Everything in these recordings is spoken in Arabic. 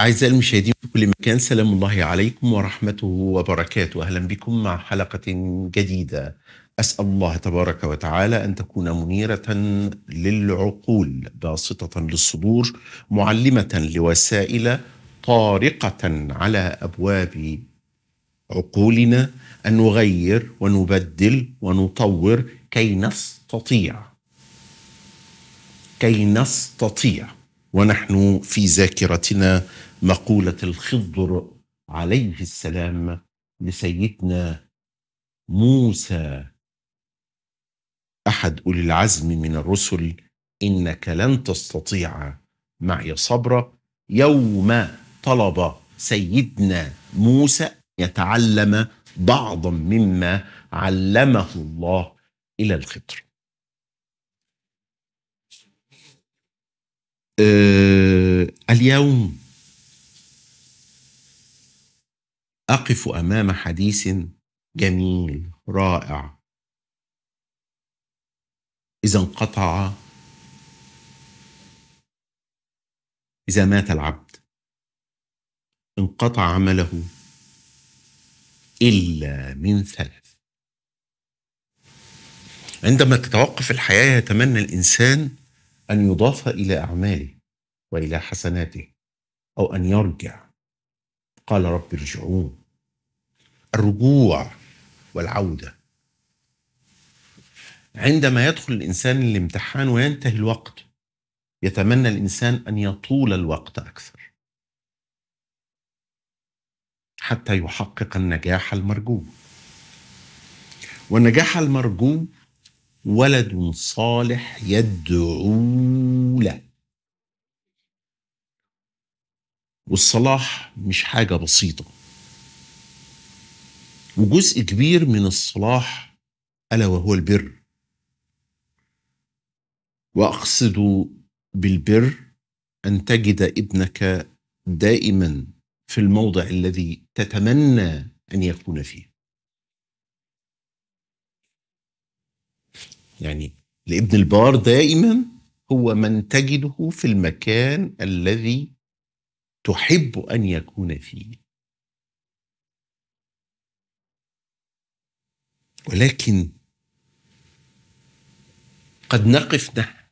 أعزائي المشاهدين في كل مكان، سلام الله عليكم ورحمته وبركاته. أهلا بكم مع حلقة جديدة. أسأل الله تبارك وتعالى أن تكون منيرة للعقول، باسطة للصدور، معلمة لوسائل، طارقة على أبواب عقولنا أن نغير ونبدل ونطور كي نستطيع. ونحن في ذاكرتنا مقولة الخضر عليه السلام لسيدنا موسى أحد أولي العزم من الرسل: إنك لن تستطيع معي صبرا. يوم طلب سيدنا موسى يتعلم بعضا مما علمه الله إلى الخضر. اليوم أقف أمام حديث جميل رائع. إذا مات العبد انقطع عمله إلا من ثلاث. عندما تتوقف الحياة يتمنى الإنسان أن يضاف إلى أعماله وإلى حسناته، أو أن يرجع. قال رب ارجعون. الرجوع والعودة. عندما يدخل الإنسان الامتحان وينتهي الوقت يتمنى الإنسان أن يطول الوقت أكثر حتى يحقق النجاح المرجو. والنجاح المرجو ولد صالح يدعو له. والصلاح مش حاجة بسيطة، وجزء كبير من الصلاح ألا وهو البر. وأقصد بالبر أن تجد ابنك دائما في الموضع الذي تتمنى أن يكون فيه. يعني الابن البار دائما هو من تجده في المكان الذي تحب أن يكون فيه. ولكن قد نقف نحن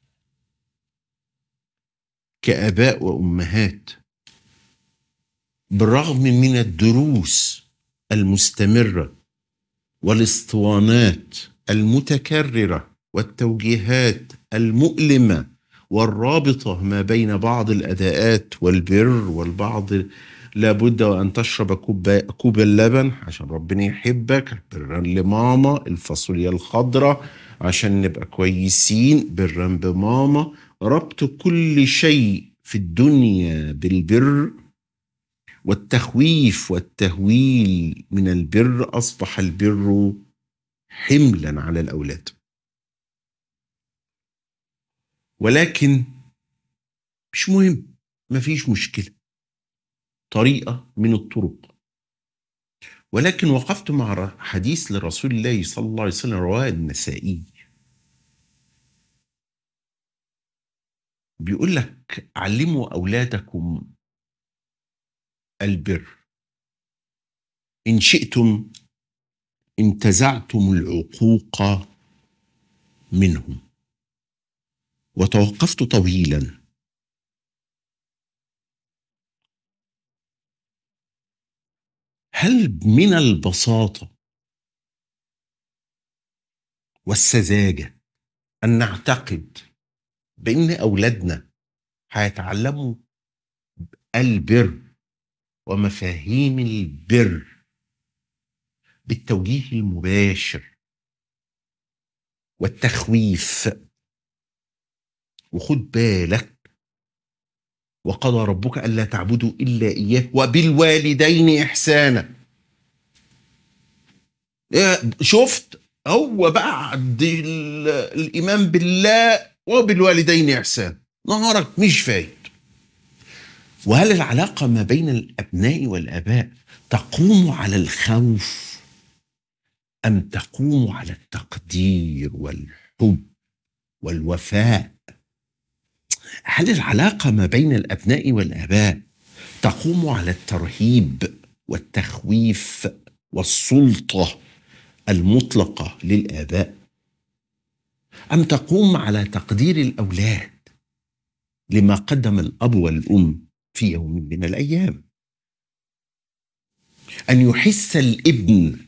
كآباء وأمهات بالرغم من الدروس المستمرة والاسطوانات المتكررة والتوجيهات المؤلمة والرابطة ما بين بعض الأداءات والبر والبعض. لابد وأن تشرب كوب اللبن عشان ربنا يحبك، برا لماما، الفاصوليا الخضراء عشان نبقى كويسين، برا بماما. ربط كل شيء في الدنيا بالبر، والتخويف والتهويل من البر. أصبح البر حملا على الأولاد. ولكن مش مهم، مفيش مشكلة، طريقة من الطرق. ولكن وقفت مع حديث لرسول الله صلى الله عليه وسلم رواه النسائي، بيقول لك: علموا أولادكم البر إن شئتم انتزعتم العقوق منهم. وتوقفت طويلا هل من البساطة والسذاجة أن نعتقد بأن أولادنا هيتعلموا البر ومفاهيم البر بالتوجيه المباشر والتخويف؟ وخد بالك: وقضى ربك ألا تعبدوا إلا إياه وبالوالدين إحسانا. شفت؟ هو بعد الإيمان بالله وبالوالدين إحسانا، نهارك مش فايت. وهل العلاقة ما بين الأبناء والآباء تقوم على الخوف أم تقوم على التقدير والحب والوفاء؟ هل العلاقة ما بين الأبناء والآباء تقوم على الترهيب والتخويف والسلطة المطلقة للآباء، أم تقوم على تقدير الأولاد لما قدم الأب والأم في يوم من الأيام؟ أن يحس الابن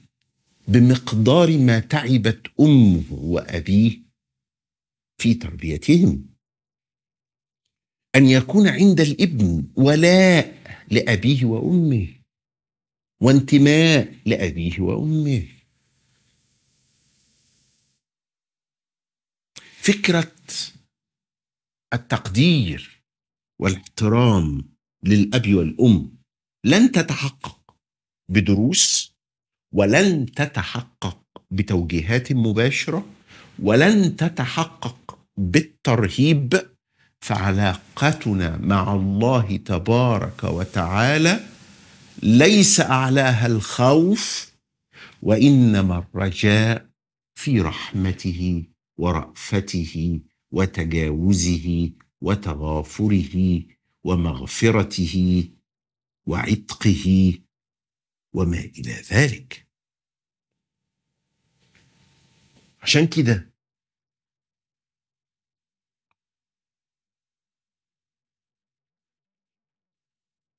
بمقدار ما تعبت أمه وأبيه في تربيتهم، أن يكون عند الابن ولاء لأبيه وأمه وانتماء لأبيه وأمه. فكرة التقدير والاحترام للأب والأم لن تتحقق بدروس، ولن تتحقق بتوجيهات مباشرة، ولن تتحقق بالترهيب. فعلاقتنا مع الله تبارك وتعالى ليس أعلاها الخوف، وإنما الرجاء في رحمته ورأفته وتجاوزه وتغافره ومغفرته وعتقه وما إلى ذلك. عشان كده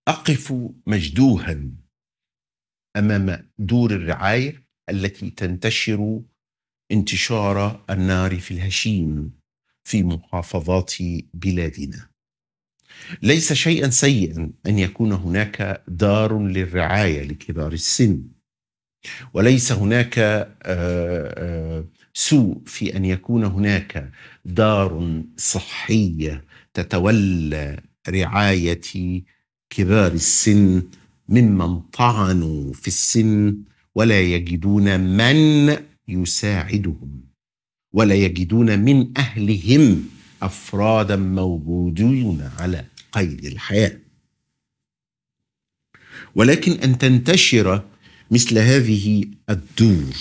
أقف مجدوها أمام دور الرعاية التي تنتشر انتشار النار في الهشيم في محافظات بلادنا. ليس شيئا سيئا أن يكون هناك دار للرعاية لكبار السن، وليس هناك سوء في أن يكون هناك دار صحية تتولى رعاية كبار السن ممن طعنوا في السن ولا يجدون من يساعدهم، ولا يجدون من أهلهم أفرادا موجودين على قيد الحياة. ولكن أن تنتشر مثل هذه الدور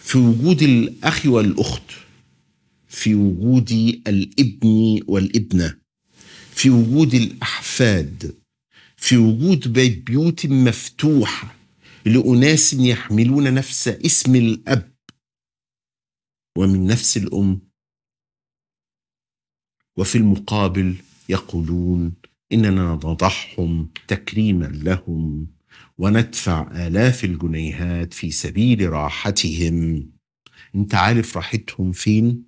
في وجود الأخ والأخت، في وجود الابن والابنة، في وجود الأحفاد، في وجود بيوت مفتوحة لأناس يحملون نفس اسم الأب ومن نفس الأم، وفي المقابل يقولون إننا نضحهم تكريما لهم وندفع آلاف الجنيهات في سبيل راحتهم. انت عارف راحتهم فين؟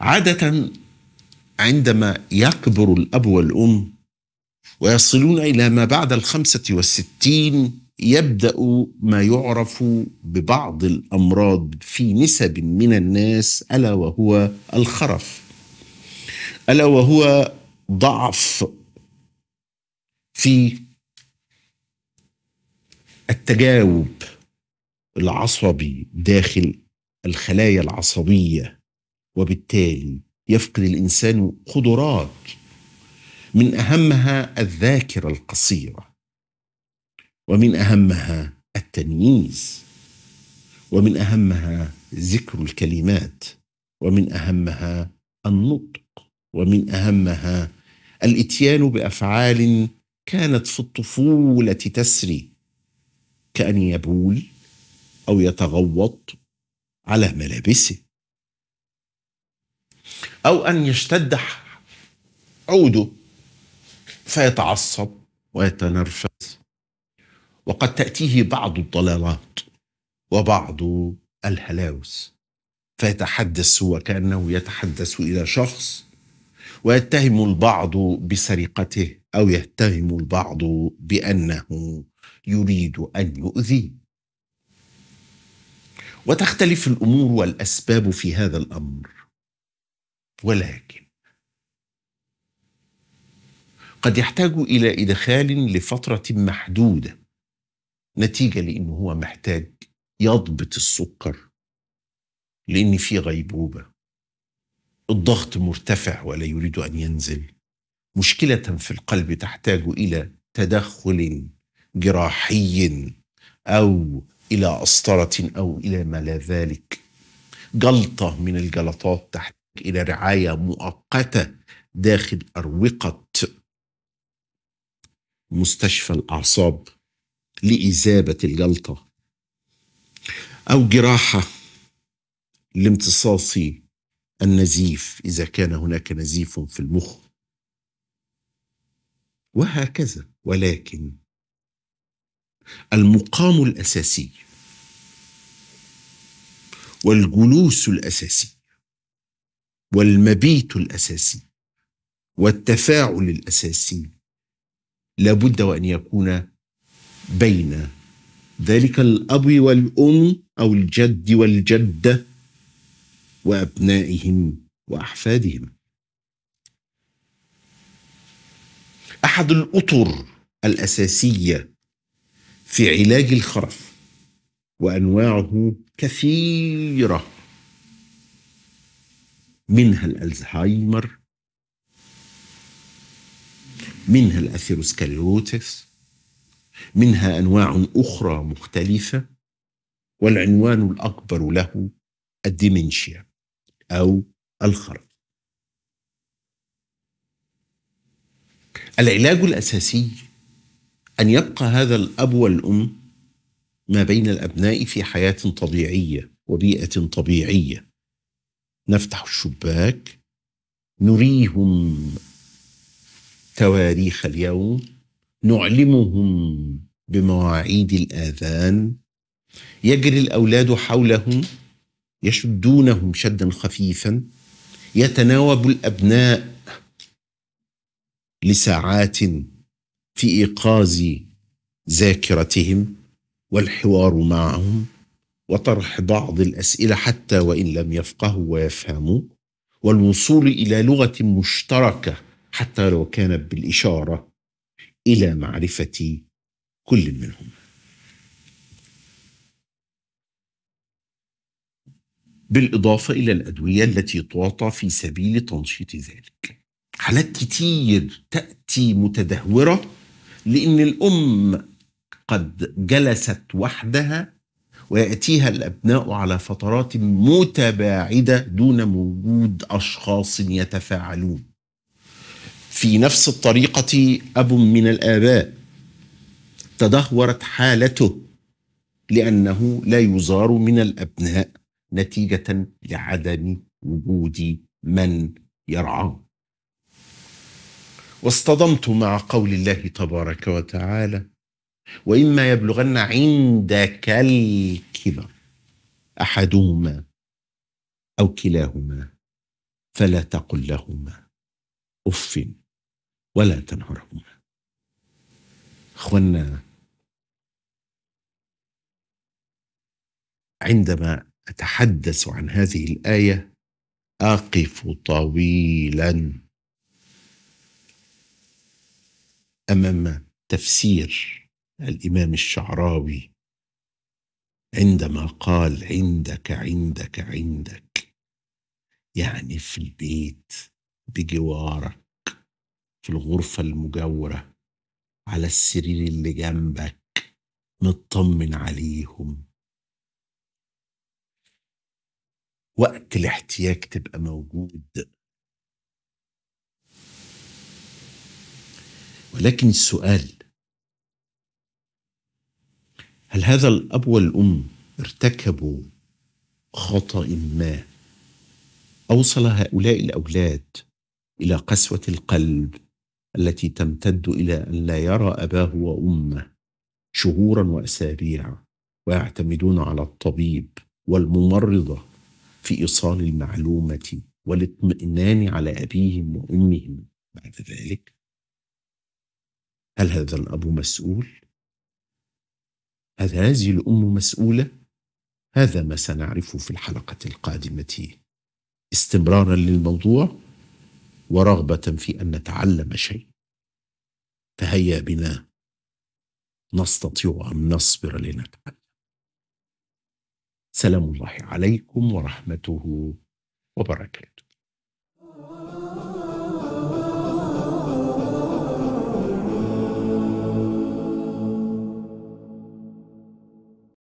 عادة عندما يكبر الأب والأم ويصلون إلى ما بعد 65 يبدأ ما يعرف ببعض الأمراض في نسب من الناس، ألا وهو الخرف، ألا وهو ضعف في التجاوب العصبي داخل الخلايا العصبية، وبالتالي يفقد الإنسان قدرات من أهمها الذاكرة القصيرة، ومن أهمها التمييز، ومن أهمها ذكر الكلمات، ومن أهمها النطق، ومن أهمها الإتيان بأفعال كانت في الطفولة تسري، كأن يبول أو يتغوط على ملابسه، أو أن يشتد عوده فيتعصب ويتنرفز، وقد تأتيه بعض الضلالات وبعض الهلاوس، فيتحدث وكأنه يتحدث إلى شخص، ويتهم البعض بسرقته، أو يتهم البعض بأنه يريد أن يؤذي. وتختلف الأمور والأسباب في هذا الأمر، ولكن قد يحتاج إلى إدخال لفترة محدودة نتيجة لأنه هو محتاج يضبط السكر لأن في غيبوبة، الضغط مرتفع ولا يريد أن ينزل، مشكلة في القلب تحتاج إلى تدخل جراحي أو إلى قسطرة أو إلى ما لا ذلك، جلطة من الجلطات تحتاج إلى رعاية مؤقتة داخل أروقة مستشفى الأعصاب لإذابة الجلطة أو جراحة لامتصاص النزيف إذا كان هناك نزيف في المخ وهكذا. ولكن المقام الأساسي والجلوس الأساسي والمبيت الأساسي والتفاعل الأساسي لابد وأن يكون بين ذلك الأب والأم أو الجد والجدة وأبنائهم وأحفادهم. أحد الأطر الأساسية في علاج الخرف وأنواعه كثيرة، منها الألزهايمر، منها الأثيروسكليروتس، منها أنواع أخرى مختلفة، والعنوان الأكبر له الديمنشيا أو الخرف. العلاج الأساسي أن يبقى هذا الأب والأم ما بين الأبناء في حياة طبيعية وبيئة طبيعية. نفتح الشباك، نريهم تواريخ اليوم، نعلمهم بمواعيد الآذان، يجري الأولاد حولهم يشدونهم شدا خفيفا، يتناوب الأبناء لساعات في إيقاظ ذاكرتهم والحوار معهم وطرح بعض الأسئلة حتى وإن لم يفقهوا ويفهموا، والوصول إلى لغة مشتركة حتى لو كانت بالإشارة إلى معرفة كل منهم. بالإضافة إلى الأدوية التي تعطى في سبيل تنشيط ذلك. حالات كتير تأتي متدهورة لأن الأم قد جلست وحدها ويأتيها الأبناء على فترات متباعدة دون وجود أشخاص يتفاعلون. في نفس الطريقة أب من الآباء تدهورت حالته لأنه لا يزار من الأبناء نتيجة لعدم وجود من يرعاه. واصطدمت مع قول الله تبارك وتعالى: وإما يبلغن عندك الكبر أحدهما أو كلاهما فلا تقل لهما أف ولا تنهرهما. أخوانا، عندما أتحدث عن هذه الآية أقف طويلا أمام تفسير الإمام الشعراوي عندما قال عندك عندك عندك، يعني في البيت بجوارك، في الغرفة المجاورة، على السرير اللي جنبك، مطمن عليهم، وقت الاحتياج تبقى موجود. ولكن السؤال: هل هذا الأب والأم ارتكبوا خطأ ما أوصل هؤلاء الأولاد إلى قسوة القلب التي تمتد إلى أن لا يرى أباه وأمه شهورا وأسابيع، ويعتمدون على الطبيب والممرضة في إيصال المعلومة والاطمئنان على أبيهم وأمهم بعد ذلك؟ هل هذا الأب مسؤول؟ هل هذه الأم مسؤولة؟ هذا ما سنعرفه في الحلقة القادمة، استمرارا للموضوع ورغبة في أن نتعلم شيء. فهيا بنا نستطيع أن نصبر لنتعلم. سلام الله عليكم ورحمته وبركاته.